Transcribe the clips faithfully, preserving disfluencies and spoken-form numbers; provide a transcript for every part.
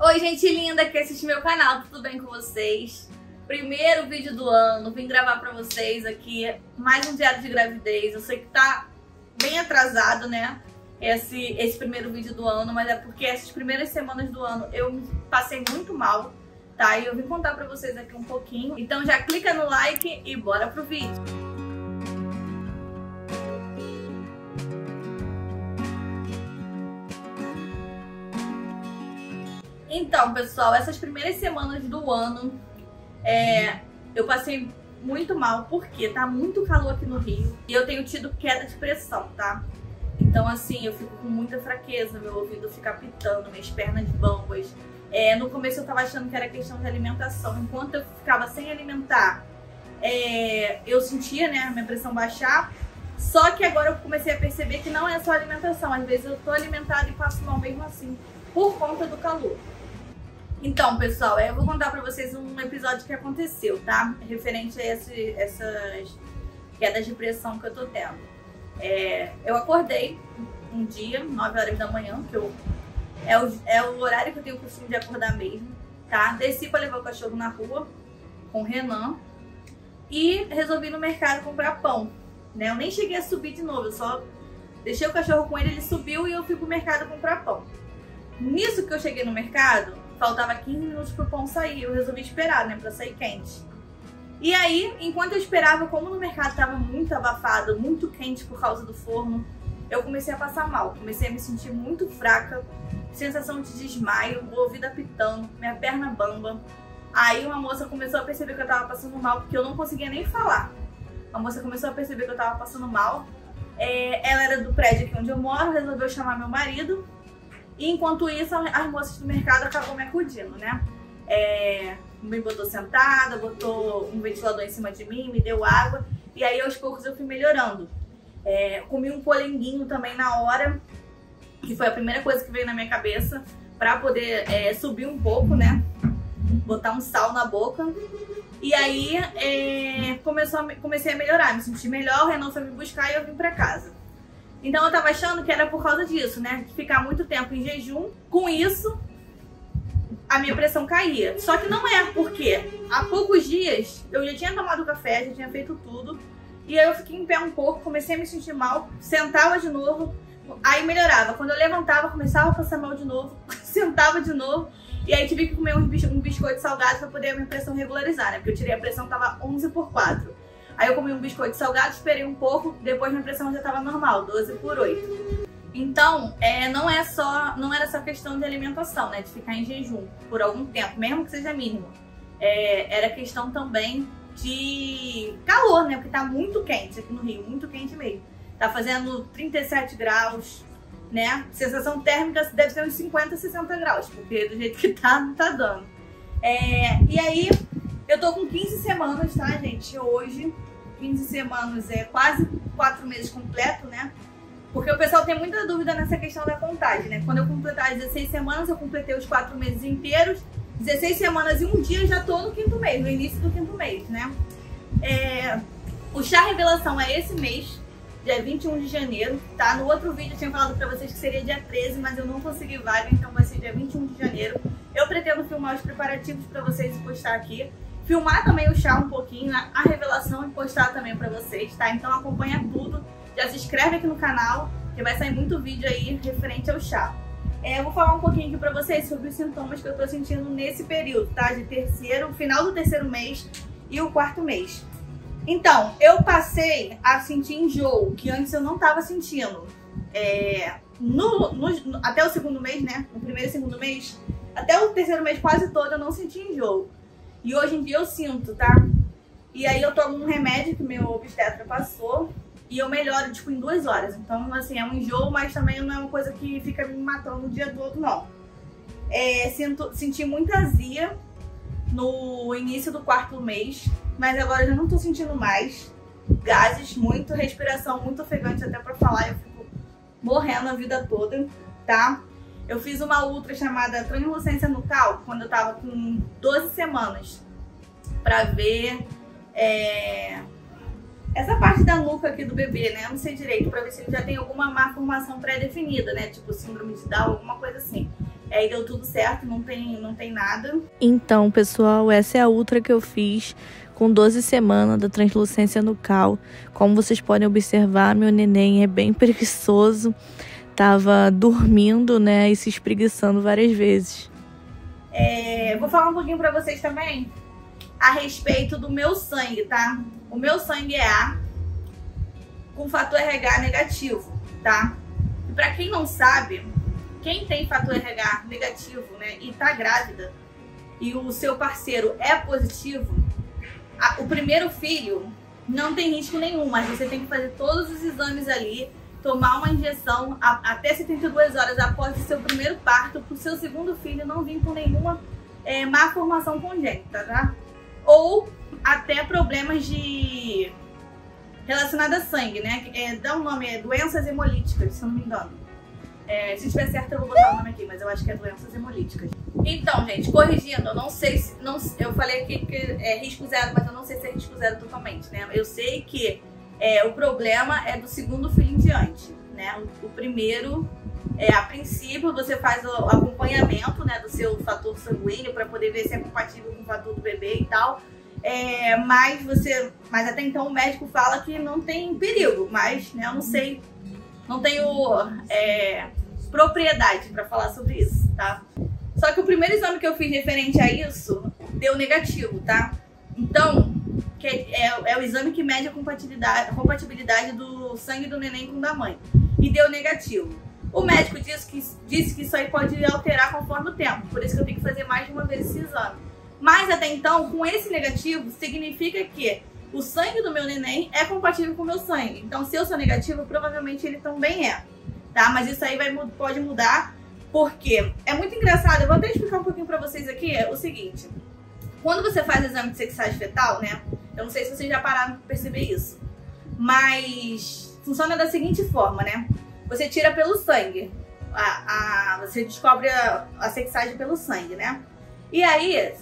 Oi, gente linda que assiste meu canal, tudo bem com vocês? Primeiro vídeo do ano, vim gravar pra vocês aqui mais um diário de gravidez. Eu sei que tá bem atrasado, né, esse, esse primeiro vídeo do ano, mas é porque essas primeiras semanas do ano eu me passei muito mal, tá? E eu vim contar pra vocês aqui um pouquinho. Então já clica no like e bora pro vídeo. Então, pessoal, essas primeiras semanas do ano é, eu passei muito mal, porque tá muito calor aqui no Rio e eu tenho tido queda de pressão, tá? Então, assim, eu fico com muita fraqueza, meu ouvido fica pitando, minhas pernas bambas. É, no começo eu tava achando que era questão de alimentação. Enquanto eu ficava sem alimentar, é, eu sentia, né, a minha pressão baixar. Só que agora eu comecei a perceber que não é só alimentação. Às vezes eu tô alimentada e passo mal mesmo assim, por conta do calor. Então, pessoal, eu vou contar pra vocês um episódio que aconteceu, tá? Referente a esse, essas quedas de pressão que eu tô tendo. É, eu acordei um dia, nove horas da manhã, que eu, é, o, é o horário que eu tenho o costume de acordar mesmo, tá? Desci pra levar o cachorro na rua, com o Renan, e resolvi ir no mercado comprar pão, né? Eu nem cheguei a subir de novo, eu só deixei o cachorro com ele, ele subiu e eu fui pro mercado comprar pão. Nisso que eu cheguei no mercado, faltava quinze minutos pro pão sair, eu resolvi esperar, né, pra sair quente. E aí, enquanto eu esperava, como no mercado tava muito abafado, muito quente por causa do forno, eu comecei a passar mal, comecei a me sentir muito fraca, sensação de desmaio, o ouvido apitando, minha perna bamba. Aí uma moça começou a perceber que eu tava passando mal, porque eu não conseguia nem falar. A moça começou a perceber que eu tava passando mal, é, ela era do prédio aqui onde eu moro, resolveu chamar meu marido. E enquanto isso, as moças do mercado acabam me acudindo, né? É, me botou sentada, botou um ventilador em cima de mim, me deu água. E aí, aos poucos, eu fui melhorando. É, comi um polenguinho também na hora, que foi a primeira coisa que veio na minha cabeça, pra poder é, subir um pouco, né? Botar um sal na boca. E aí, é, começou a, comecei a melhorar, me senti melhor, o Renan foi me buscar e eu vim pra casa. Então eu tava achando que era por causa disso, né? De ficar muito tempo em jejum. Com isso, a minha pressão caía. Só que não é, porque há poucos dias eu já tinha tomado café, já tinha feito tudo. E aí eu fiquei em pé um pouco, comecei a me sentir mal, sentava de novo, aí melhorava. Quando eu levantava, começava a passar mal de novo, sentava de novo. E aí tive que comer um biscoito salgado pra poder a minha pressão regularizar, né? Porque eu tirei a pressão, tava onze por quatro. Aí eu comi um biscoito salgado, esperei um pouco, depois minha pressão já estava normal, doze por oito. Então, é, não, é só, não era só questão de alimentação, né? De ficar em jejum por algum tempo, mesmo que seja mínimo. É, era questão também de calor, né? Porque tá muito quente aqui no Rio, muito quente mesmo. Tá fazendo trinta e sete graus, né? Sensação térmica deve ser uns cinquenta, sessenta graus, porque do jeito que tá, não tá dando. É, e aí, eu tô com quinze semanas, tá, gente? Hoje, quinze semanas é quase quatro meses completo, né? Porque o pessoal tem muita dúvida nessa questão da contagem, né? Quando eu completar as dezesseis semanas, eu completei os quatro meses inteiros. dezesseis semanas e um dia já tô no quinto mês, no início do quinto mês, né? É, o chá revelação é esse mês, dia vinte e um de janeiro, tá? No outro vídeo eu tinha falado pra vocês que seria dia treze, mas eu não consegui vaga, então vai ser dia vinte e um de janeiro. Eu pretendo filmar os preparativos pra vocês e postar aqui. Filmar também o chá um pouquinho, a revelação e postar também pra vocês, tá? Então acompanha tudo, já se inscreve aqui no canal, que vai sair muito vídeo aí referente ao chá. É, eu vou falar um pouquinho aqui pra vocês sobre os sintomas que eu tô sentindo nesse período, tá? De terceiro, final do terceiro mês e o quarto mês. Então, eu passei a sentir enjoo, que antes eu não tava sentindo. É, no, no, até o segundo mês, né? No primeiro e segundo mês, até o terceiro mês quase todo eu não senti enjoo. E hoje em dia eu sinto, tá? E aí eu tomo um remédio que meu obstetra passou e eu melhoro, tipo, em duas horas. Então, assim, é um enjoo, mas também não é uma coisa que fica me matando o dia todo, não. É, sinto, senti muita azia no início do quarto mês, mas agora eu já não tô sentindo mais. Gases, muito, respiração muito ofegante até pra falar. Eu fico morrendo a vida toda, tá? Eu fiz uma ultra chamada Translucência Nucal quando eu tava com doze semanas, pra ver é, essa parte da nuca aqui do bebê, né? Eu não sei direito, pra ver se ele já tem alguma má formação pré-definida, né? Tipo síndrome de Down, alguma coisa assim. E aí deu tudo certo, não tem, não tem nada. Então, pessoal, essa é a ultra que eu fiz com doze semanas da translucência nucal. Como vocês podem observar, meu neném é bem preguiçoso. Tava dormindo, né, e se espreguiçando várias vezes. É, vou falar um pouquinho pra vocês também a respeito do meu sangue, tá? O meu sangue é A com fator R H negativo, tá? E pra quem não sabe, quem tem fator R H negativo, né, e tá grávida, e o seu parceiro é positivo, a, o primeiro filho não tem risco nenhum, mas você tem que fazer todos os exames ali, tomar uma injeção a, até setenta e duas horas após o seu primeiro parto, para o seu segundo filho não vir com nenhuma é, má formação congênita, tá? Ou até problemas de relacionados a sangue, né? É, dá um nome, é doenças hemolíticas, se eu não me engano. É, se estiver certo, eu vou botar o nome aqui, mas eu acho que é doenças hemolíticas. Então, gente, corrigindo, eu não sei se... Não, eu falei aqui que é risco zero, mas eu não sei se é risco zero totalmente, né? Eu sei que é, o problema é do segundo filho em diante, né? O, o primeiro, é, a princípio, você faz o acompanhamento, né, do seu fator sanguíneo para poder ver se é compatível com o fator do bebê e tal. É, mas você, mas até então o médico fala que não tem perigo, mas, né, eu não sei, não tenho é, propriedade para falar sobre isso, tá? Só que o primeiro exame que eu fiz referente a isso deu negativo, tá? Então, que é, é o exame que mede a compatibilidade, a compatibilidade do sangue do neném com o da mãe. E deu negativo. O médico disse que, disse que isso aí pode alterar conforme o tempo. Por isso que eu tenho que fazer mais de uma vez esse exame. Mas até então, com esse negativo, significa que o sangue do meu neném é compatível com o meu sangue. Então, se eu sou negativo, provavelmente ele também é. Tá? Mas isso aí vai, pode mudar, porque é muito engraçado. Eu vou até explicar um pouquinho pra vocês aqui é o seguinte. Quando você faz o exame de sexagem fetal, né? Eu não sei se vocês já pararam pra perceber isso, mas funciona da seguinte forma, né? Você tira pelo sangue, a, a, você descobre a, a sexagem pelo sangue, né? E aí,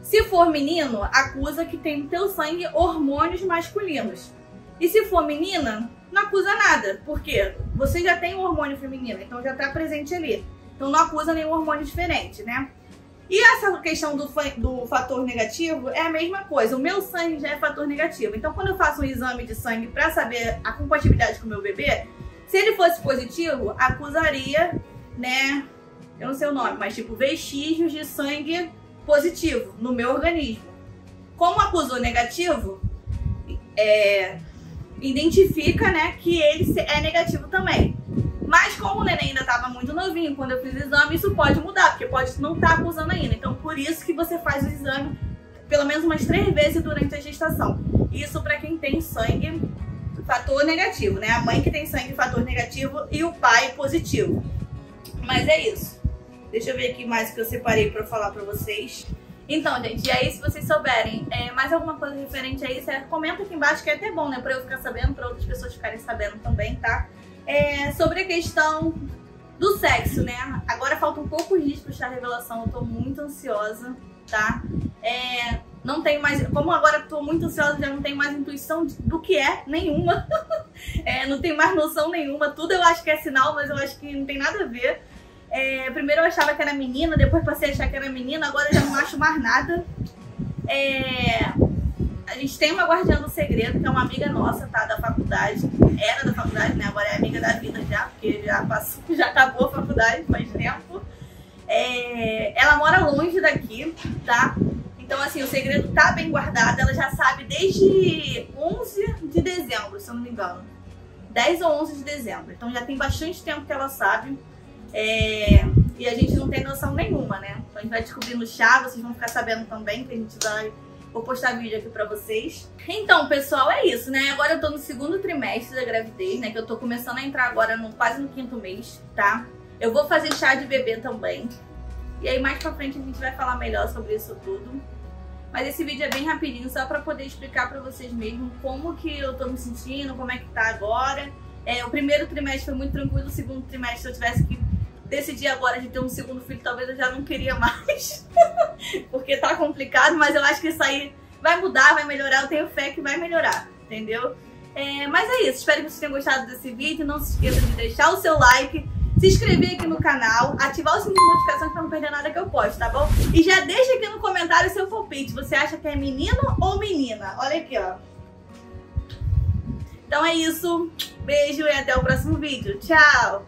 se for menino, acusa que tem no teu sangue hormônios masculinos. E se for menina, não acusa nada, porque você já tem um hormônio feminino, então já tá presente ali. Então não acusa nenhum hormônio diferente, né? E essa questão do, do fator negativo é a mesma coisa. O meu sangue já é fator negativo. Então, quando eu faço um exame de sangue para saber a compatibilidade com o meu bebê, se ele fosse positivo, acusaria, né, eu não sei o nome, mas tipo vestígios de sangue positivo no meu organismo. Como acusou negativo, é, identifica, né, que ele é negativo também. Mas como o neném ainda estava muito novinho quando eu fiz o exame, isso pode mudar, porque pode não estar acusando ainda. Então, por isso que você faz o exame pelo menos umas três vezes durante a gestação. Isso para quem tem sangue fator negativo, né? A mãe que tem sangue fator negativo e o pai positivo. Mas é isso. Deixa eu ver aqui mais que eu separei para falar para vocês. Então, gente, e aí se vocês souberem é, mais alguma coisa referente a isso, é, comenta aqui embaixo, que é até bom, né? Para eu ficar sabendo, para outras pessoas ficarem sabendo também, tá? É, sobre a questão do sexo, né? Agora faltam poucos dias para estar a revelação, eu tô muito ansiosa, tá? É, não tenho mais, como agora tô muito ansiosa, já não tenho mais intuição do que é, nenhuma. É, não tenho mais noção nenhuma, tudo eu acho que é sinal, mas eu acho que não tem nada a ver. É, primeiro eu achava que era menina, depois passei a achar que era menina, agora eu já não acho mais nada. É... A gente tem uma guardiã do segredo, que é uma amiga nossa, tá? Da faculdade. Era da faculdade, né? Agora é amiga da vida já, porque já passou, já acabou a faculdade faz tempo. É... Ela mora longe daqui, tá? Então, assim, o segredo tá bem guardado. Ela já sabe desde onze de dezembro, se eu não me engano. dez ou onze de dezembro. Então, já tem bastante tempo que ela sabe. É... E a gente não tem noção nenhuma, né? Então, a gente vai descobrir no chá, vocês vão ficar sabendo também, que a gente vai... Vou postar vídeo aqui pra vocês. Então, pessoal, é isso, né? Agora eu tô no segundo trimestre da gravidez, né? Que eu tô começando a entrar agora no, quase no quinto mês, tá? Eu vou fazer chá de bebê também. E aí mais pra frente a gente vai falar melhor sobre isso tudo. Mas esse vídeo é bem rapidinho, só pra poder explicar pra vocês mesmo como que eu tô me sentindo, como é que tá agora. É, o primeiro trimestre foi muito tranquilo, o segundo trimestre, se eu tivesse que decidir agora de ter um segundo filho, talvez eu já não queria mais, porque tá complicado, mas eu acho que isso aí vai mudar, vai melhorar, eu tenho fé que vai melhorar, entendeu? É, mas é isso, espero que vocês tenham gostado desse vídeo, não se esqueça de deixar o seu like, se inscrever aqui no canal, ativar o sininho de notificações para não perder nada que eu posto, tá bom? E já deixa aqui no comentário o seu palpite, você acha que é menino ou menina? Olha aqui, ó. Então é isso, beijo e até o próximo vídeo. Tchau!